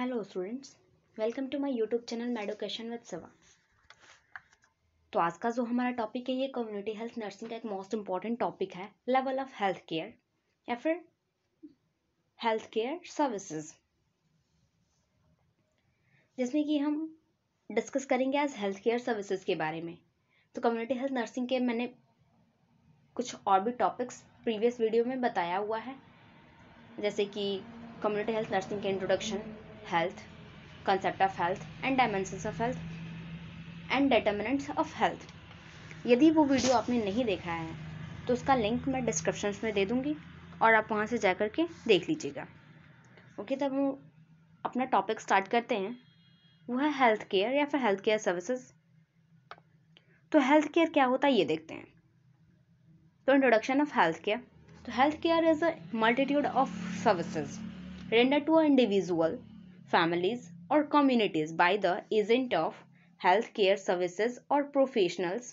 Hello students, welcome to my YouTube channel medication with Shiva. तो आज का जो हमारा टॉपिक है ये कम्युनिटी हेल्थ नर्सिंग का एक मोस्ट इम्पॉर्टेंट टॉपिक है, लेवल ऑफ हेल्थ केयर या फिर हेल्थ केयर सर्विसेज, जिसमें कि हम डिस्कस करेंगे आज हेल्थ केयर सर्विसेज के बारे में। तो कम्युनिटी हेल्थ नर्सिंग के मैंने कुछ और भी टॉपिक्स प्रीवियस वीडियो में बताया हुआ है, जैसे कि कम्युनिटी हेल्थ नर्सिंग के introduction, health, concept of health and dimensions of health and determinants of health. यदि वो वीडियो आपने नहीं देखा है तो उसका लिंक मैं डिस्क्रिप्शन में दे दूँगी और आप वहाँ से जा कर के देख लीजिएगा। ओके, तब हम अपना टॉपिक स्टार्ट करते हैं, वो है हेल्थ केयर या फिर हेल्थ केयर सर्विसेज। तो हेल्थ केयर क्या होता है ये देखते हैं। तो इंट्रोडक्शन ऑफ हेल्थ केयर। तो health care is a multitude of services rendered to an individual, families or communities by the agent of healthcare services or professionals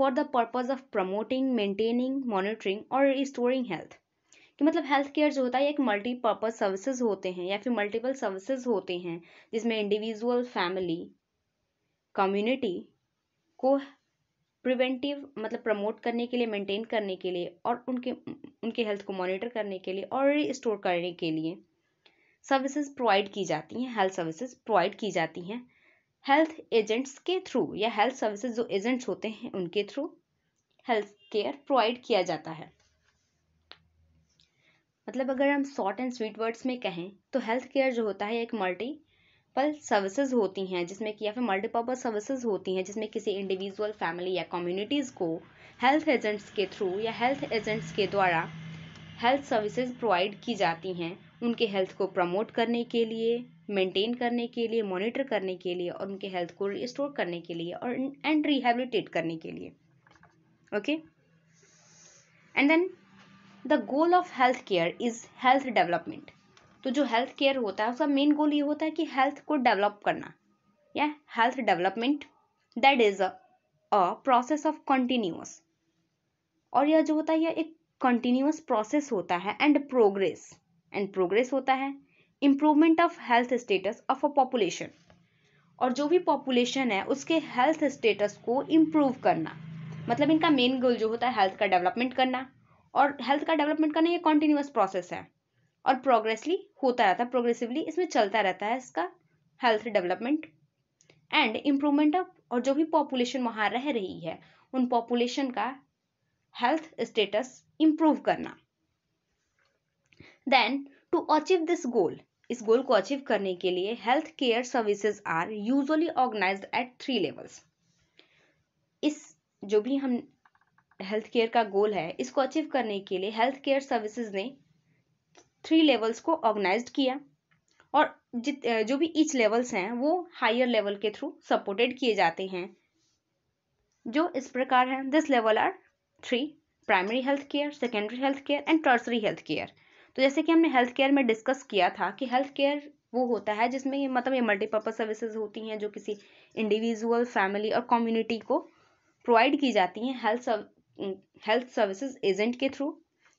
for the purpose of promoting, maintaining, monitoring or restoring health। कि मतलब health care जो होता है एक multipurpose services होते हैं या फिर मल्टीपल सर्विसेज होते हैं जिसमें इंडिविजुअल, फैमिली, कम्युनिटी को प्रिवेंटिव मतलब प्रमोट करने के लिए, मेंटेन करने के लिए और उनके हेल्थ को मॉनिटर करने के लिए और रिस्टोर करने के लिए सर्विसेज प्रोवाइड की जाती हैं। हेल्थ सर्विसेज प्रोवाइड की जाती हैं हेल्थ एजेंट्स के थ्रू या हेल्थ सर्विसेज जो एजेंट्स होते हैं उनके थ्रू हेल्थ केयर प्रोवाइड किया जाता है। मतलब अगर हम शॉर्ट एंड स्वीट वर्ड्स में कहें तो हेल्थ केयर जो होता है एक मल्टीपल सर्विसेज होती हैं जिसमें कि या फिर मल्टीपर्पज सर्विसेज होती हैं जिसमें किसी इंडिविजुअल, फैमिली या कम्युनिटीज़ को हेल्थ एजेंट्स के थ्रू या हेल्थ एजेंट्स के द्वारा हेल्थ सर्विसेज प्रोवाइड की जाती हैं उनके हेल्थ को प्रमोट करने के लिए, मेंटेन करने के लिए, मॉनिटर करने के लिए और उनके हेल्थ को रिस्टोर करने के लिए और एंड रिहेबिलिटेट करने के लिए। Okay, and then the goal of health care is health development. तो जो हेल्थ केयर होता है उसका मेन गोल ये होता है कि हेल्थ को डेवलप करना या health development, that is a process of continuous. और यह जो होता है यह एक कंटिन्यूअस प्रोसेस होता है एंड प्रोग्रेस होता है improvement of health status of a population. और जो भी पॉपुलेशन है उसके हेल्थ स्टेटस को इम्प्रूव करना, मतलब इनका मेन गोल जो होता है हेल्थ का डेवलपमेंट करना। और हेल्थ का डेवलपमेंट करना ये कंटिन्यूअस प्रोसेस है और प्रोग्रेसली होता रहता है, प्रोग्रेसिवली इसमें चलता रहता है इसका health development and improvement of. और जो भी पॉपुलेशन वहाँ रह रही है उन पॉपुलेशन का हेल्थ स्टेटस इम्प्रूव करना। Then to achieve this goal, इस गोल को अचीव करने के लिए health care services are usually organised at 3 levels. इस जो भी हम हेल्थ केयर का गोल है इसको अचीव करने के लिए हेल्थ केयर सर्विसेज ने 3 लेवल्स को ऑर्गेनाइज किया और जो भी ईच लेवल्स हैं वो हायर लेवल के थ्रू सपोर्टेड किए जाते हैं, जो इस प्रकार हैं। This level are 3: primary health care, secondary health care and tertiary health care. तो जैसे कि हमने हेल्थ केयर में डिस्कस किया था कि हेल्थ केयर वो होता है जिसमें मतलब ये मल्टीपर्पज सर्विसेज होती हैं जो किसी इंडिविजुअल, फैमिली और कम्युनिटी को प्रोवाइड की जाती हैं हेल्थ सर्विसेज एजेंट के थ्रू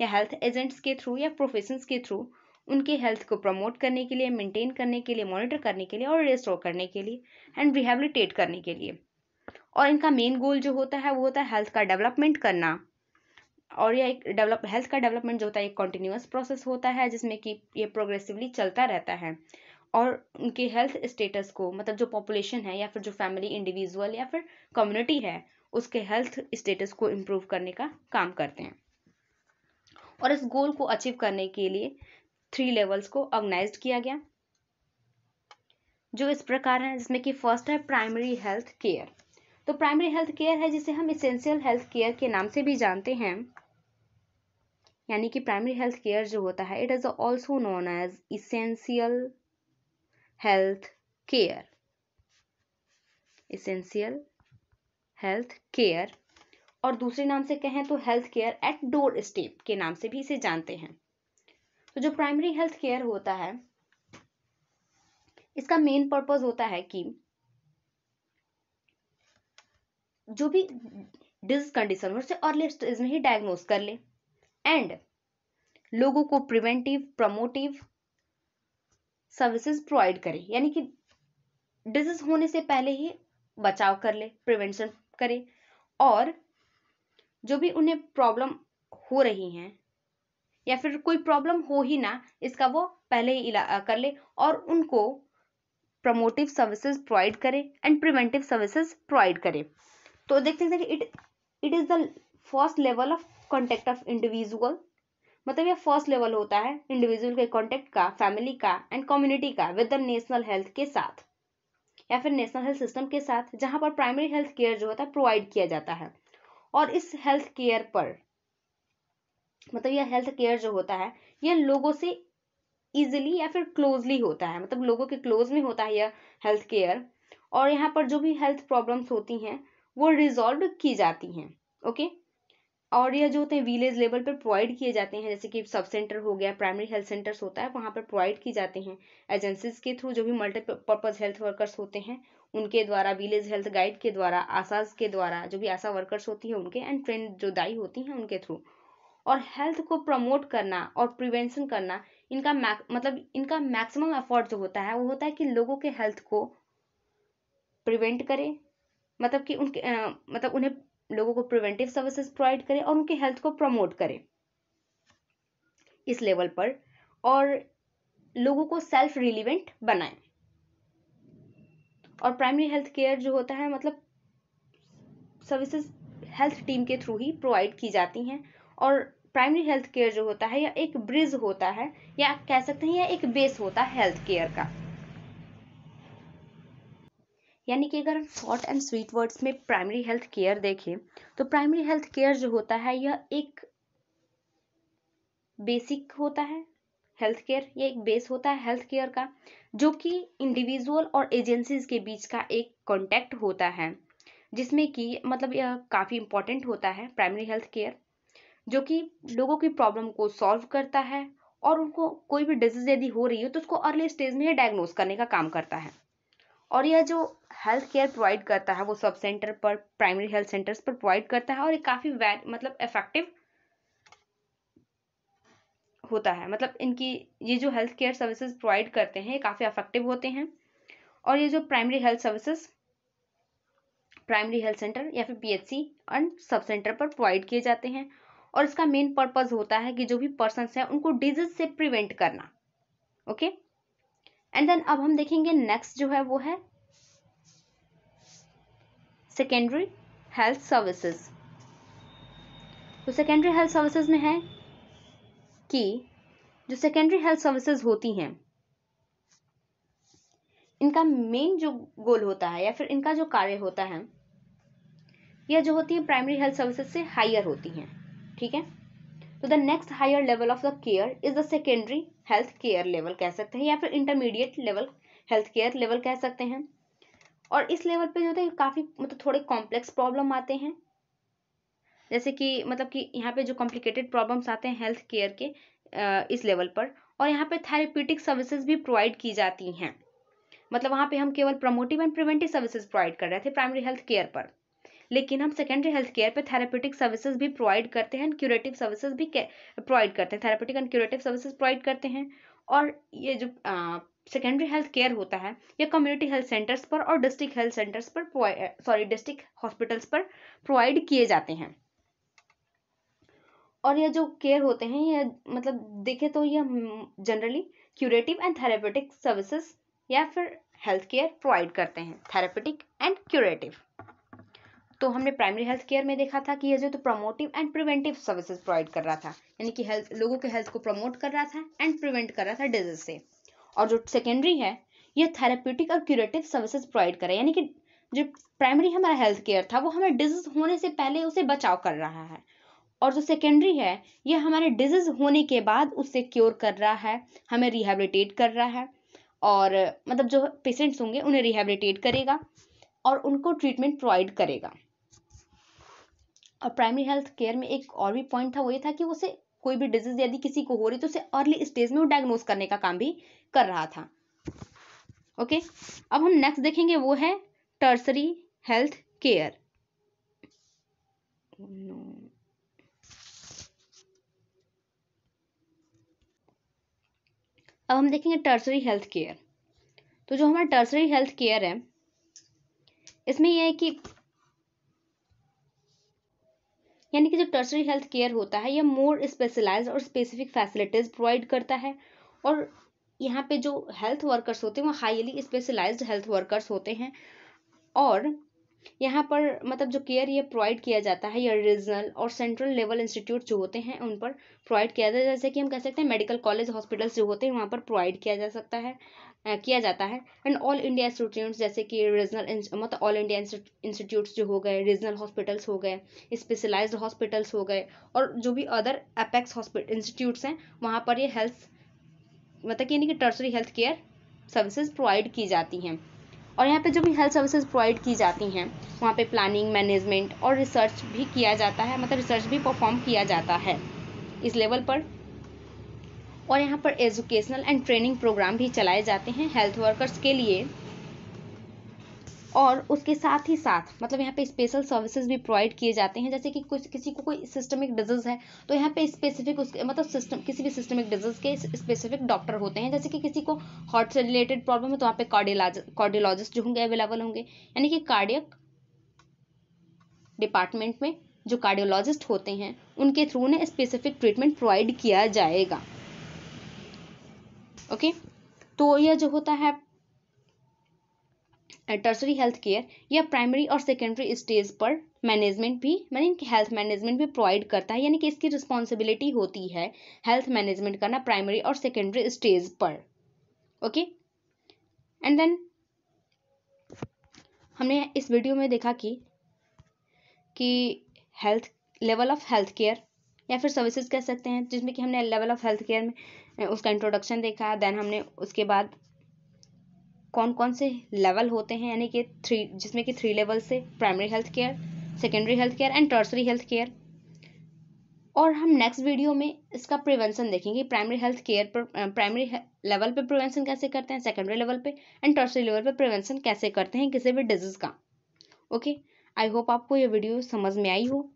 या हेल्थ एजेंट्स के थ्रू या प्रोफेशंस के थ्रू उनके हेल्थ को प्रमोट करने के लिए, मेंटेन करने के लिए, मॉनिटर करने के लिए और रिस्टोर करने के लिए एंड रिहेबिलिटेट करने के लिए। और इनका मेन गोल जो होता है वो होता है हेल्थ का डेवलपमेंट करना। और यह एक हेल्थ का डेवलपमेंट जो होता है एक कंटिन्यूअस प्रोसेस होता है जिसमें कि ये प्रोग्रेसिवली चलता रहता है और उनके हेल्थ स्टेटस को मतलब जो पॉपुलेशन है या फिर जो फैमिली, इंडिविजुअल या फिर कम्युनिटी है उसके हेल्थ स्टेटस को इम्प्रूव करने का काम करते हैं। और इस गोल को अचीव करने के लिए 3 लेवल्स को ऑर्गेनाइज किया गया, जो इस प्रकार है, जिसमें कि फर्स्ट है प्राइमरी हेल्थ केयर। तो प्राइमरी हेल्थ केयर है जिसे हम एसेंशियल हेल्थ केयर के नाम से भी जानते हैं, यानी कि प्राइमरी हेल्थ केयर जो होता है it is also known as essential health care. Essential health care और दूसरे नाम से कहें तो health care at doorstep के नाम से भी इसे जानते हैं। तो जो प्राइमरी हेल्थ केयर होता है इसका मेन पर्पस होता है कि जो भी डिजीज कंडीशन हो उसे अर्ली स्टेज में ही डायग्नोज कर ले एंड लोगों को प्रिवेंटिव, प्रमोटिव सर्विसेज प्रोवाइड करें, यानी कि डिजीज होने से पहले ही बचाव कर ले, प्रिवेंशन करें, और जो भी उन्हें प्रॉब्लम हो रही हैं या फिर कोई प्रॉब्लम हो ही ना, इसका वो पहले ही इलाज कर ले, और उनको प्रमोटिव सर्विसेज प्रोवाइड करें एंड प्रिवेंटिव सर्विसेज प्रोवाइड करें। तो देखते हैं it is the first level of contact of individual, मतलब ये फर्स्ट लेवल होता है इंडिविजुअल के कॉन्टेक्ट का, फैमिली का एंड कम्युनिटी का विद द नेशनल हेल्थ के साथ या फिर नेशनल हेल्थ सिस्टम के साथ, जहाँ पर प्राइमरी हेल्थ केयर जो होता है प्रोवाइड किया जाता है। और इस हेल्थ केयर पर, मतलब यह हेल्थ केयर जो होता है यह लोगों से इजिली या फिर क्लोजली होता है, मतलब लोगों के क्लोज में होता है यह हेल्थ केयर, और यहाँ पर जो भी हेल्थ प्रॉब्लम्स होती हैं वो रिजॉल्व की जाती हैं। ओके, और यह जो होते हैं विलेज लेवल पर प्रोवाइड किए जाते हैं, जैसे कि सब सेंटर हो गया, प्राइमरी हेल्थ सेंटर्स होता है, वहाँ पर प्रोवाइड किए जाते हैं एजेंसीज के थ्रू, जो भी मल्टीपर्पज हेल्थ वर्कर्स होते हैं उनके द्वारा, विलेज हेल्थ गाइड के द्वारा, आशाज के द्वारा, जो भी आशा वर्कर्स होती हैं उनके, एंड ट्रेंड जो दाई होती हैं उनके थ्रू। और हेल्थ को प्रमोट करना और प्रिवेंशन करना, इनका मतलब इनका मैक्सिमम एफर्ट जो होता है वो होता है कि लोगों के हेल्थ को प्रिवेंट करें, मतलब कि उनके मतलब उन्हें लोगों को प्रिवेंटिव सर्विसेज प्रोवाइड करें और उनके हेल्थ को प्रमोट करें इस लेवल पर, और लोगों को सेल्फ रिलीवेंट बनाएं। और प्राइमरी हेल्थ केयर जो होता है, मतलब सर्विसेज हेल्थ टीम के थ्रू ही प्रोवाइड की जाती हैं, और प्राइमरी हेल्थ केयर जो होता है या एक ब्रिज होता है, या कह सकते हैं या एक बेस होता है हेल्थ केयर का। यानी कि अगर हम शॉर्ट एंड स्वीट वर्ड्स में प्राइमरी हेल्थ केयर देखें तो प्राइमरी हेल्थ केयर जो होता है यह एक बेसिक होता है हेल्थ केयर, यह एक बेस होता है हेल्थ केयर का, जो कि इंडिविजुअल और एजेंसीज के बीच का एक कॉन्टैक्ट होता है, जिसमें कि मतलब यह काफ़ी इम्पोर्टेंट होता है प्राइमरी हेल्थ केयर, जो कि लोगों की प्रॉब्लम को सॉल्व करता है और उनको कोई भी डिजीज यदि हो रही हो तो उसको अर्ली स्टेज में डायग्नोस करने का काम करता है। और यह जो हेल्थ केयर प्रोवाइड करता है वो सब सेंटर पर, प्राइमरी हेल्थ सेंटर्स पर प्रोवाइड करता है, और ये काफ़ी मतलब इफेक्टिव होता है, मतलब इनकी ये जो हेल्थ केयर सर्विसेज प्रोवाइड करते हैं ये काफ़ी इफेक्टिव होते हैं। और ये जो primary health services primary health centre या फिर PHC एंड सब सेंटर पर प्रोवाइड किए जाते हैं, और इसका मेन पर्पस होता है कि जो भी पर्सन्स हैं उनको डिजीज से प्रिवेंट करना। ओके, एंड देन अब हम देखेंगे नेक्स्ट जो है वो है सेकेंडरी हेल्थ सर्विसेज। तो सेकेंडरी हेल्थ सर्विसेज में है कि जो सेकेंडरी हेल्थ सर्विसेज होती हैं इनका मेन जो गोल होता है या फिर इनका जो कार्य होता है, यह जो होती है प्राइमरी हेल्थ सर्विसेज से हायर होती हैं, ठीक है। तो the next higher level of the care is the secondary health care level कह सकते हैं, या फिर intermediate level health care level कह सकते हैं। और इस लेवल पे जो होता है काफ़ी मतलब थोड़े कॉम्प्लेक्स प्रॉब्लम आते हैं, जैसे कि मतलब कि यहाँ पे जो कॉम्प्लिकेटेड प्रॉब्लम्स आते हैं हेल्थ केयर के इस लेवल पर, और यहाँ पे थेरेप्यूटिक सर्विसेज भी प्रोवाइड की जाती हैं, मतलब वहाँ पे हम केवल promotive and preventive services provide कर रहे थे प्राइमरी हेल्थ केयर पर, लेकिन हम सेकेंडरी हेल्थ केयर पे थेरेप्यूटिक सर्विसेज भी प्रोवाइड करते हैं, क्यूरेटिव सर्विसेज भी प्रोवाइड करते हैं, therapeutic and curative services provide करते हैं। और ये जो सेकेंडरी हेल्थ केयर होता है ये कम्युनिटी हेल्थ सेंटर्स पर और डिस्ट्रिक्ट हेल्थ सेंटर्स पर, सॉरी डिस्ट्रिक्ट हॉस्पिटल्स पर प्रोवाइड किए जाते हैं। और यह जो केयर होते हैं ये मतलब देखे तो यह generally curative and therapeutic services या फिर हेल्थ केयर प्रोवाइड करते हैं, थेरेप्यूटिक एंड क्यूरेटिव। तो हमने प्राइमरी हेल्थ केयर में देखा था कि यह जो तो promotive and preventive services provide कर रहा था, यानी कि हेल्थ लोगों के हेल्थ को प्रमोट कर रहा था एंड प्रिवेंट कर रहा था डिजीज से। और जो सेकेंडरी है यह थेरेप्यूटिक और क्यूरेटिव सर्विसेज प्रोवाइड कर रहा है, यानी कि जो प्राइमरी हमारा हेल्थ केयर था वो हमें डिजीज होने से पहले उसे बचाव कर रहा है, और जो सेकेंडरी है यह हमारे डिजीज होने के बाद उससे क्योर कर रहा है, हमें रिहेबिलिटेट कर रहा है, और मतलब जो पेशेंट्स होंगे उन्हें रिहेबिलिटेट करेगा और उनको ट्रीटमेंट प्रोवाइड करेगा। और प्राइमरी हेल्थ केयर में एक और भी पॉइंट था, वो ये था कि उसे कोई भी डिजीज यदि किसी को हो रही तो उसे अर्ली स्टेज में वो डायग्नोज करने का काम भी कर रहा था। ओके, अब हम नेक्स्ट देखेंगे वो है टर्सरी हेल्थ केयर। अब हम देखेंगे टर्सरी हेल्थ केयर। तो जो हमारा टर्सरी हेल्थ केयर है इसमें यह है कि यानी कि जो टर्सरी हेल्थ केयर होता है यह मोर स्पेशलाइज्ड और स्पेसिफिक फैसिलिटीज प्रोवाइड करता है। और यहाँ पे जो हेल्थ वर्कर्स होते हैं वो हाईली स्पेशलाइज्ड हेल्थ वर्कर्स होते हैं। और यहाँ पर मतलब जो केयर ये प्रोवाइड किया जाता है या रीजनल और सेंट्रल लेवल इंस्टीट्यूट जो होते हैं उन पर प्रोवाइड किया जाता है। जैसे कि हम कह सकते हैं मेडिकल कॉलेज हॉस्पिटल्स जो होते हैं वहाँ पर प्रोवाइड किया जाता है। एंड ऑल इंडिया इंस्टीट्यूट्स जैसे कि रीजनल मतलब ऑल इंडिया इंस्टीट्यूट्स जो हो गए, रीजनल हॉस्पिटल्स हो गए, स्पेशलाइज्ड हॉस्पिटल्स हो गए और जो भी अदर अपेक्स हॉस्पिटल इंस्टीट्यूट्स हैं वहाँ पर ये हेल्थ मतलब कि यानी कि tertiary health care services provide की जाती हैं। और यहाँ पे जो भी हेल्थ सर्विसेज प्रोवाइड की जाती हैं वहाँ पे प्लानिंग, मैनेजमेंट और रिसर्च भी किया जाता है, मतलब रिसर्च भी परफॉर्म किया जाता है इस लेवल पर। और यहाँ पर एजुकेशनल एंड ट्रेनिंग प्रोग्राम भी चलाए जाते हैं हेल्थ वर्कर्स के लिए। और उसके साथ ही साथ मतलब यहाँ पे स्पेशल सर्विसेज भी प्रोवाइड किए जाते हैं। जैसे कि किसी को कोई सिस्टमिक डिजीज़ है तो यहाँ पे स्पेसिफिक उसके मतलब किसी भी सिस्टमिक डिजीज़ के स्पेसिफिक डॉक्टर होते हैं। जैसे कि किसी को हार्ट से रिलेटेड प्रॉब्लम है तो वहाँ पे कार्डियोलॉजिस्ट जो होंगे अवेलेबल होंगे, यानी कि कार्डियक डिपार्टमेंट में जो कार्डियोलॉजिस्ट होते हैं उनके थ्रू उन्हें स्पेसिफिक ट्रीटमेंट प्रोवाइड किया जाएगा। ओके, तो यह जो होता है टर्सरी हेल्थ केयर या प्राइमरी और सेकेंडरी स्टेज पर मैनेजमेंट भी यानी कि हेल्थ मैनेजमेंट भी प्रोवाइड करता है, यानी कि इसकी रिस्पॉन्सिबिलिटी होती है हेल्थ मैनेजमेंट करना प्राइमरी और सेकेंडरी स्टेज पर। ओके, एंड देन हमने इस वीडियो में देखा कि health level of health care या फिर सर्विसेज कह सकते हैं, जिसमें कि हमने लेवल ऑफ हेल्थ केयर में उसका इंट्रोडक्शन देखा। देन हमने उसके बाद कौन कौन से लेवल होते हैं यानी कि 3, जिसमें कि 3 लेवल से primary health care, secondary health care and tertiary health care. और हम नेक्स्ट वीडियो में इसका प्रिवेंशन देखेंगे, प्राइमरी हेल्थ केयर पर प्राइमरी लेवल पे प्रिवेंशन कैसे करते हैं, सेकेंडरी लेवल पे एंड टर्सरी लेवल पे प्रिवेंशन कैसे करते हैं किसी भी डिजीज़ का। ओके, आई होप आपको ये वीडियो समझ में आई हो।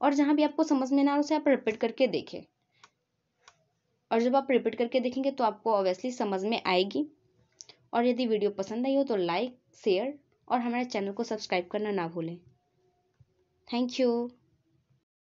और जहाँ भी आपको समझ में ना आए उसे आप रिपीट करके देखें, और जब आप रिपीट करके देखेंगे तो आपको ऑब्वियसली समझ में आएगी। और यदि वीडियो पसंद आई हो तो लाइक, शेयर और हमारे चैनल को सब्सक्राइब करना ना भूलें। Thank you.